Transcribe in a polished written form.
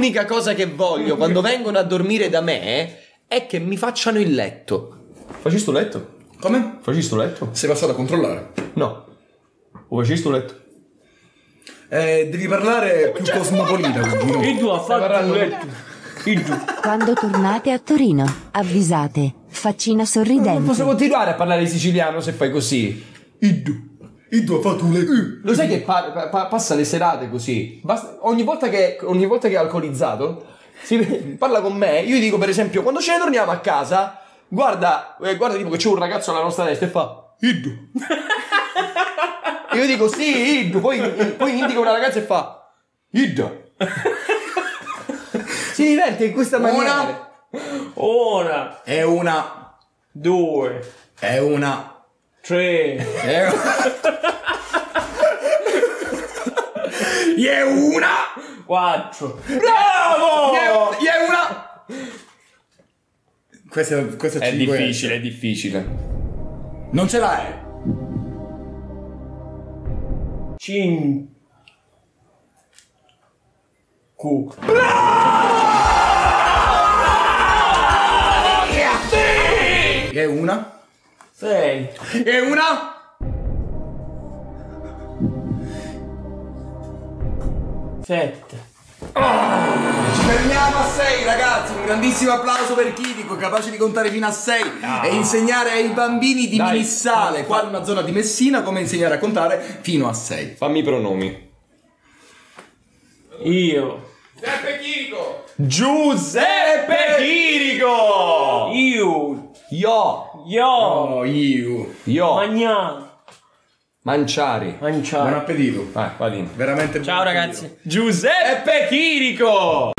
l'unica cosa che voglio quando vengono a dormire da me è che mi facciano il letto. Faci tu letto? Come? Faci tu letto? Sei passato a controllare? No. O faci tu letto? Devi parlare più cosmopolita. Il tuo ha fatto il letto. Quando tornate a Torino, avvisate. Faccina sorridente. Non posso continuare a parlare siciliano se fai così. Iddu. Iddu ha fatto un letto. Lo sai che passa le serate così. Basta, ogni volta che è alcolizzato, parla con me. Io gli dico, per esempio, quando ce ne torniamo a casa, guarda tipo che c'è un ragazzo alla nostra destra e fa Iddu. Io dico sì, Iddu. Poi indica una ragazza e fa Iddu. Si diverte in questa maniera. Una è una, due è una, tre è una, quattro. Bravo! È una. Questa è difficile, è difficile. Non ce l'hai. 5. Bravo! È una. 6. È una. 7. Oh! Ci fermiamo a 6, ragazzi. Un grandissimo applauso per Chirico, capace di contare fino a 6 e insegnare ai bambini di Minissale, qua in una zona di Messina, come insegnare a contare fino a 6. Fammi i pronomi. Io. Giuseppe Chirico. Giuseppe Chirico. Io. Io. Manciare. Buon appetito. Vai, va dentro. Veramente buon appetito. Ciao ragazzi. Giuseppe Chirico.